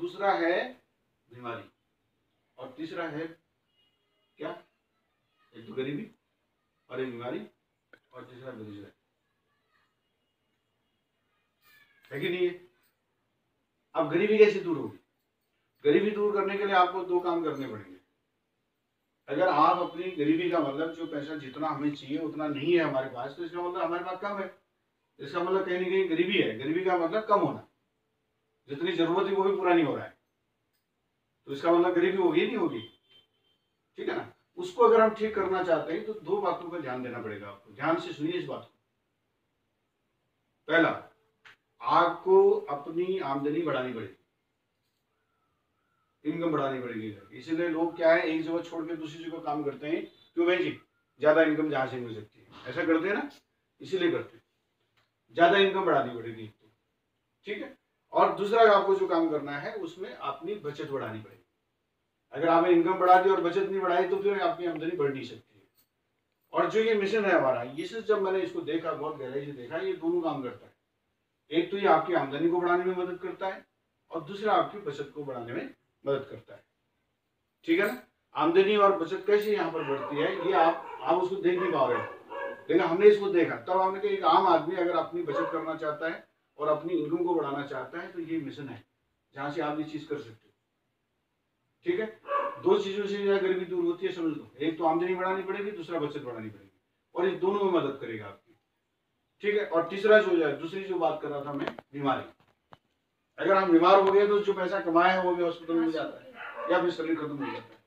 दूसरा है बीमारी, और तीसरा है क्या, एक तो गरीबी और एक बीमारी और तीसरा बेरोजगारी, है कि नहीं है। अब गरीबी कैसे दूर होगी? गरीबी दूर करने के लिए आपको दो काम करने पड़ेंगे। अगर आप अपनी गरीबी का मतलब जो पैसा जितना हमें चाहिए उतना नहीं है हमारे पास, तो इसका मतलब हमारे पास कम है, इसका मतलब कहीं ना कहीं गरीबी है। गरीबी का मतलब कम होना, जितनी जरूरत है वो भी पूरा नहीं हो रहा है, तो इसका मतलब गरीबी होगी नहीं होगी, ठीक है ना। उसको अगर हम ठीक करना चाहते हैं तो दो बातों पर ध्यान देना पड़ेगा आपको, ध्यान से सुनिए इस बात को। पहला, आपको अपनी आमदनी बढ़ानी पड़ेगी, इनकम बढ़ानी पड़ेगी। इसीलिए लोग क्या है, एक जगह छोड़ के दूसरी जगह काम करते हैं, क्यों भाई जी, ज्यादा इनकम जहां से मिल सकती है, ऐसा करते हैं ना, इसीलिए करते हैं। ज्यादा इनकम बढ़ानी पड़ेगी, ठीक है। और दूसरा आपको जो काम करना है उसमें अपनी बचत बढ़ानी पड़ेगी। अगर आपने इनकम बढ़ा दी और बचत नहीं बढ़ाई तो फिर आपकी आमदनी बढ़ नहीं सकती है। और जो ये मिशन है हमारा, ये सिर्फ जब मैंने इसको देखा, बहुत गहराई से देखा, ये दोनों काम करता है। एक तो ये आपकी आमदनी को बढ़ाने में मदद करता है और दूसरा आपकी बचत को बढ़ाने में मदद करता है, ठीक है ना। आमदनी और बचत कैसे यहाँ पर बढ़ती है, ये आप उसको देख नहीं पा रहे हो, लेकिन हमने इसको देखा तब तो हमने कहा एक आम आदमी अगर अपनी बचत करना चाहता है और अपनी इनकम को बढ़ाना चाहता है तो ये मिशन है जहाँ से आप ये चीज कर सकते हो, ठीक है। दो चीजों से गरीबी दूर होती है, समझ लो। एक तो आमदनी बढ़ानी पड़ेगी, दूसरा बचत बढ़ानी पड़ेगी, और ये दोनों में मदद करेगा आपकी, ठीक है। और तीसरा जो दूसरी जो बात कर रहा था मैं, बीमारी। अगर हम बीमार हो गए तो जो पैसा कमाया है वो भी हॉस्पिटल में जाता है या फिर शरीर खत्म हो जाता है।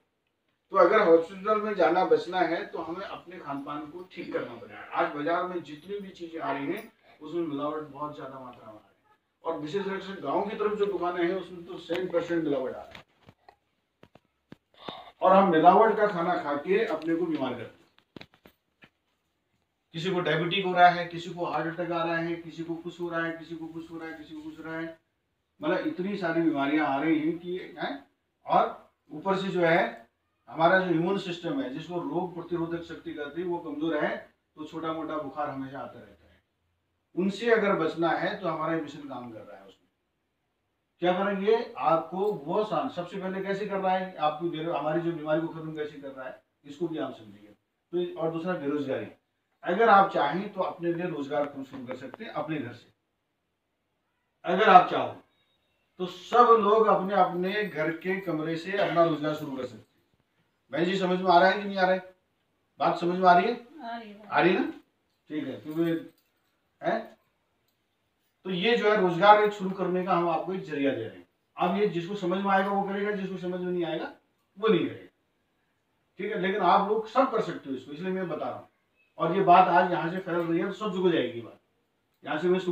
तो अगर हॉस्पिटल में जाना बचना है तो हमें अपने खान पान को ठीक करना पड़ेगा। आज बाजार में जितनी भी चीजें आ रही हैं उसमें मिलावट बहुत ज्यादा मात्रा में आ रही है, और विशेष रूप से गाँव की तरफ जो दुकानें हैं उसमें तो 100% मिलावट आ रही है, और हम मिलावट का खाना खा के अपने को बीमार करते हैं। किसी को डायबिटीज हो रहा है, किसी को हार्ट अटैक आ रहा है, किसी को कुछ हो रहा है, किसी को कुछ हो रहा है, किसी को कुछ हो रहा है, मतलब इतनी सारी बीमारियां आ रही हैं कि हैं। और ऊपर से जो है हमारा जो इम्यून सिस्टम है, जिसको रोग प्रतिरोधक शक्ति कहते हैं, वो कमजोर है, तो छोटा मोटा बुखार हमेशा आता रहता है। उनसे अगर बचना है तो हमारा मिशन काम कर रहा है। उसमें क्या करेंगे, आपको वो सबसे पहले कैसे कर रहा है, आपकी हमारी जो बीमारी को खत्म कैसे कर रहा है, इसको भी आप समझिए। तो और दूसरा बेरोजगारी, अगर आप चाहें तो अपने लिए रोजगार शुरू कर सकते हैं अपने घर से। अगर आप चाहो तो सब लोग अपने अपने घर के कमरे से अपना रोजगार शुरू कर सकते हैं। भाई जी समझ में आ रहा है कि नहीं आ रहा है, बात समझ में आ रही है, आ रही है ना, ठीक है। तो ये जो है रोजगार एक शुरू करने का हम आपको एक जरिया दे रहे हैं। अब ये जिसको समझ में आएगा वो करेगा, जिसको समझ में नहीं आएगा वो नहीं करेगा, ठीक है। लेकिन आप लोग सब कर सकते हो इसको, इसलिए मैं बता रहा हूँ। और ये बात आज यहाँ से फैल रही है, सब जगह जाएगी बात, यहाँ से मैं शुरू